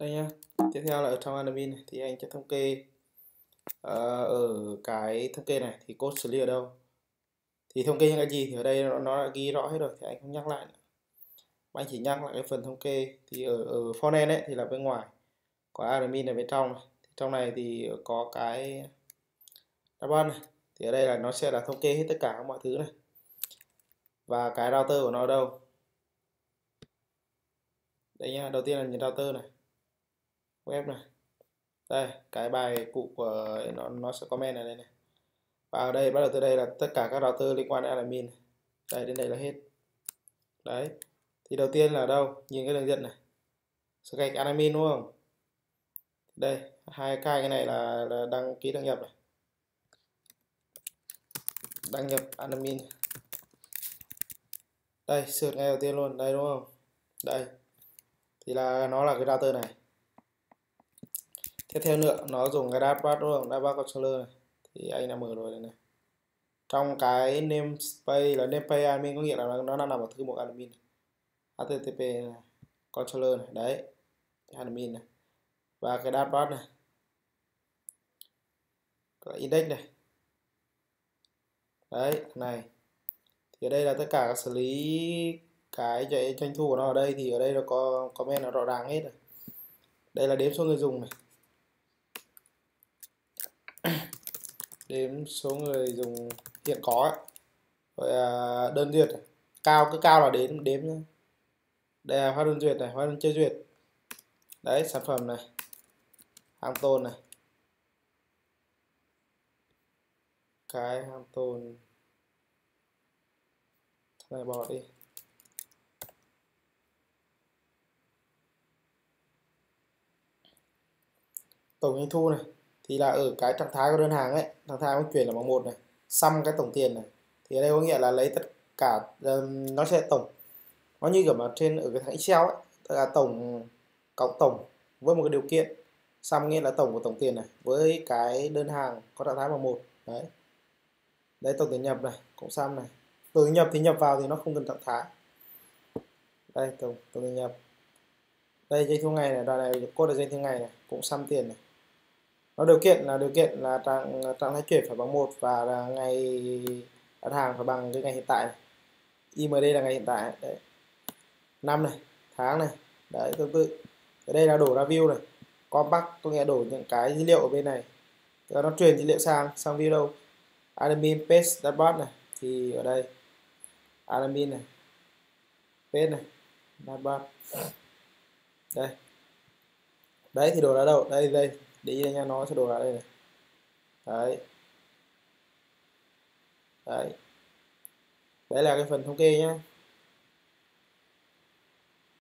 đây nha. Tiếp theo là ở trong admin này, thì anh sẽ thống kê ở cái thống kê này thì code xử lý ở đâu, thì thống kê những cái gì thì ở đây nó đã ghi rõ hết rồi thì anh không nhắc lại nữa. Anh chỉ nhắc lại cái phần thống kê thì ở frontend ấy thì là bên ngoài, có admin ở bên trong này. Thì trong này thì có cái tab này, thì ở đây là nó sẽ là thống kê hết tất cả mọi thứ này, và cái router của nó ở đâu đây nha. Đầu tiên là nhìn router này, web này, đây cái bài cụ của nó sẽ comment ở đây này, và ở đây bắt đầu từ đây là tất cả các router liên quan đến admin này. Đây đến đây là hết đấy. Thì đầu tiên là đâu, nhìn cái đường dẫn này, sẽ gạch admin đúng không, đây hai cái này là đăng ký đăng nhập này, đăng nhập admin đây, sượt ngay đầu tiên luôn đây đúng không, đây thì là nó là cái router này. Tiếp theo nữa nó dùng cái dashboard đúng không, dashboard controller này thì anh đã mở rồi đây này. Trong cái namespace là namespace admin có nghĩa là nó đang nằm ở thư mục admin, http này, controller này đấy, admin này, và cái dashboard này, cái index này đấy này. Thì ở đây là tất cả các xử lý cái chạy doanh thu của nó ở đây, thì ở đây nó có comment nó rõ ràng hết rồi. Đây là đếm số người dùng này, đếm số người dùng hiện có ấy. Rồi đơn duyệt này. Cao cứ cao là đếm nhé. Đây là hóa đơn duyệt này, hóa đơn chưa duyệt đấy, sản phẩm này, hàng tồn này, cái hàng tồn này bỏ đi, tổng doanh thu này thì là ở cái trạng thái của đơn hàng ấy, trạng thái chuyển là bằng 1 này, sum cái tổng tiền này, thì ở đây có nghĩa là lấy tất cả nó sẽ tổng, nó như kiểu mà trên ở cái thằng Excel ấy, tức là tổng cộng tổng với một cái điều kiện, sum nghĩa là tổng của tổng tiền này với cái đơn hàng có trạng thái bằng 1 đấy. Đấy tổng tiền nhập này cũng sum này, tổng nhập thì nhập vào thì nó không cần trạng thái, đây tổng tiền nhập, đây doanh thu ngày này, đoạn này code là doanh thu ngày này, cũng sum tiền này. Nó điều kiện là trạng thái chuyển phải bằng 1 và là ngày đặt hàng phải bằng cái ngày hiện tại này. IMD là ngày hiện tại đấy. Năm này, tháng này, đấy tương tự. Ở đây là đổ ra view này. Compact có nghĩa đổ những cái dữ liệu ở bên này. Tức nó truyền dữ liệu sang view đâu. Admin page dashboard này thì ở đây. Admin này. Page này, dashboard. Đây. Đấy thì đổ ra đâu? Đây. Để ý đây nha, nó sẽ đổ ra đây này. Đấy là cái phần thống kê nhá.